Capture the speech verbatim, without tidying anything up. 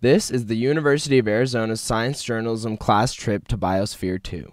This is the University of Arizona's Science Journalism class trip to Biosphere two.